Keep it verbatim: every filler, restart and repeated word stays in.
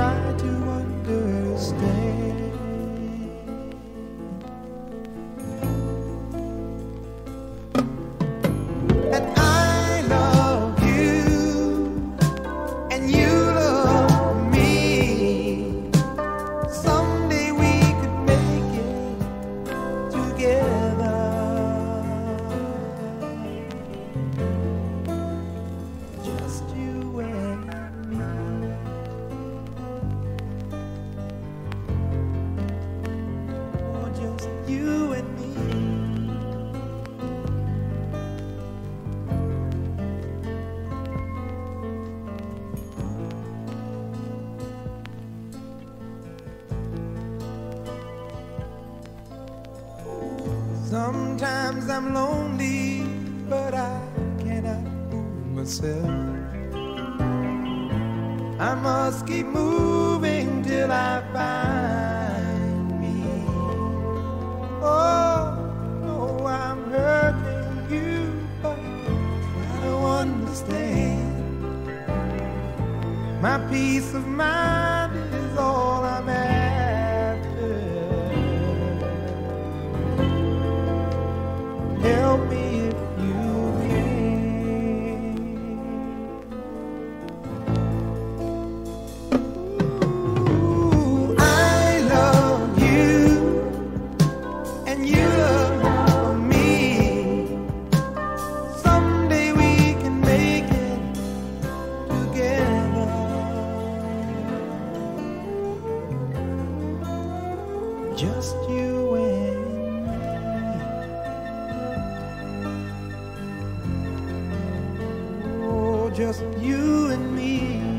try to understand. And I love you, and you love me. Someday we could make it together, just you and I. You and me. Sometimes I'm lonely, but I cannot move myself. I must keep moving till I find. My peace of mind is all I'm after. Help me if you can. Ooh, I love you, and you love me. Someday we can make it together. Just you and me. Oh, just you and me.